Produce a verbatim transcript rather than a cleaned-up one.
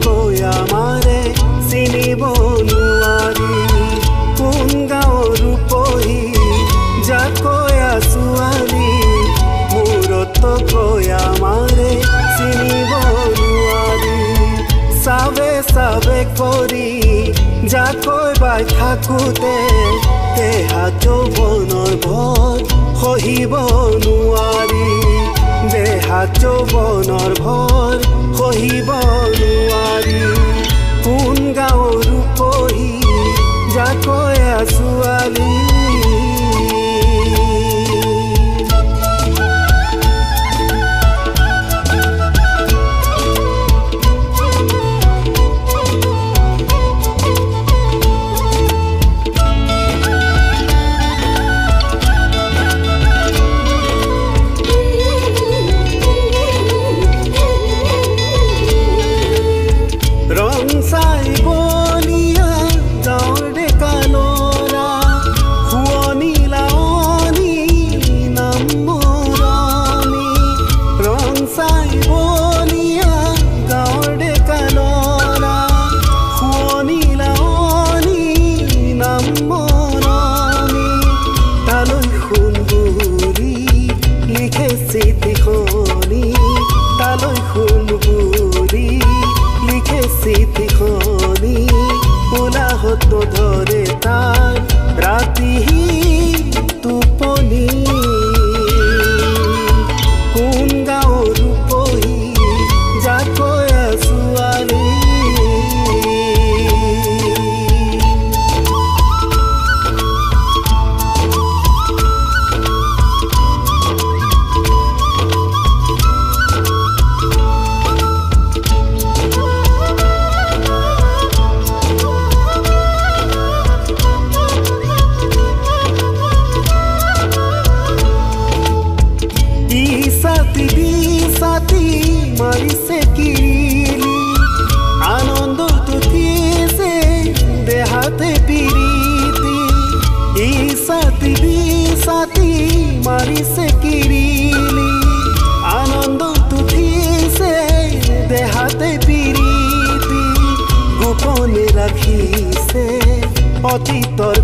खोया मारे सिनिबो नुआरी पूंगा ओरु पोही जाकोया सुआरी मोरो तो खोया मारे सिनिबो नुआरी सावे सावे कोरी जाकोय बाय थाकुते ते हातो बनर भर होइबो नुआरी दे हातो बनर भर होइबो नुआरी कोन गाँव रूपोही जाकोय सुआली अतीतर